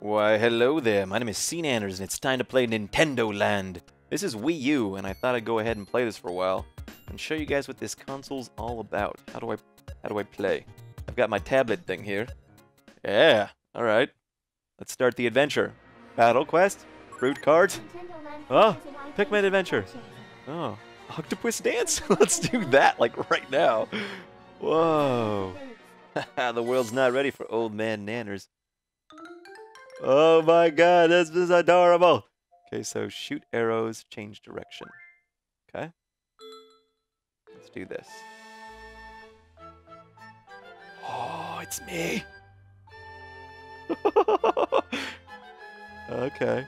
Why, hello there, my name is SeaNanners, and it's time to play Nintendo Land. This is Wii U, and I thought I'd go ahead and play this for a while and show you guys what this console's all about. How do I play? I've got my tablet thing here. Yeah, alright. Let's start the adventure. Battle quest? Fruit cart? Oh, Pikmin Adventure. Oh, Octopus Dance? Let's do that, like, right now. Whoa. The world's not ready for old man Nanners. Oh my god, this is adorable! Okay, so shoot arrows, change direction. Okay? Let's do this. Oh, it's me! Okay.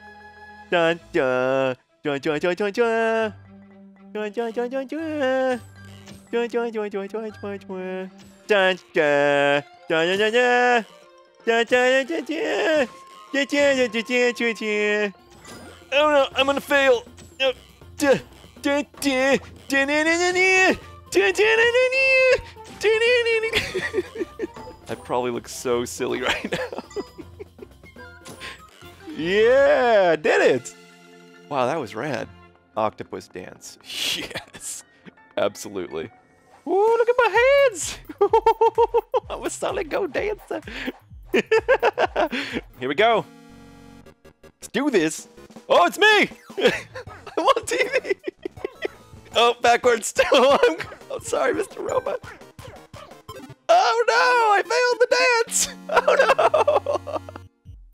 Dun dun! Dun dun dun dun dun! Dun dun dun dun dun! Dun dun dun dun dun dun dun! Dun dun! Dun dun dun! Dun dun dun dun! Oh no, I'm gonna fail! I probably look so silly right now. Yeah, did it! Wow, that was rad. Octopus Dance. Yes, absolutely. Ooh, look at my hands! I was solid go dancer. Here we go. Let's do this. Oh, it's me! I'm on TV! Oh, backwards. I'm sorry, Mr. Robot. Oh no! I failed the dance! Oh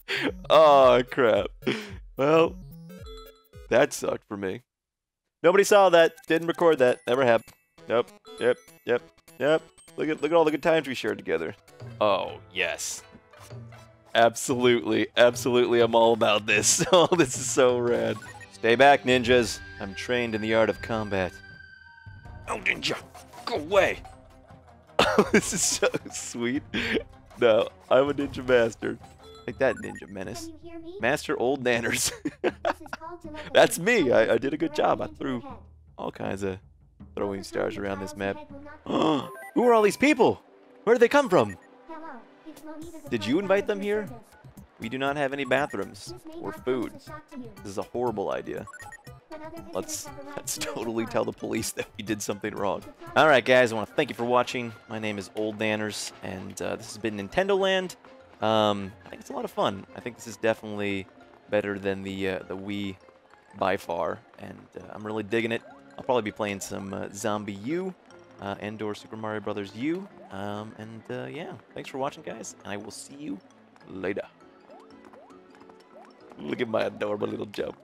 no! Oh, crap. Well, that sucked for me. Nobody saw that. Didn't record that. Never happened. Nope. Yep. Look at all the good times we shared together. Oh, yes. Absolutely, I'm all about this. Oh, this is so rad. Stay back, ninjas. I'm trained in the art of combat. Oh, ninja! Go away! Oh, this is so sweet. No, I'm a ninja master. Like that, Ninja Menace. Master Old Nanners. That's me! I did a good job. I threw all kinds of throwing stars around this map. Who are all these people? Where did they come from? Did you invite them here? We do not have any bathrooms or food. This is a horrible idea. Let's totally tell the police that we did something wrong. Alright guys, I want to thank you for watching. My name is Old Nanners, and this has been Nintendo Land. I think it's a lot of fun. I think this is definitely better than the Wii by far, and I'm really digging it. I'll probably be playing some Zombie U and or Super Mario Bros. U. Yeah, thanks for watching, guys, and I will see you later. Look at my adorable little jump.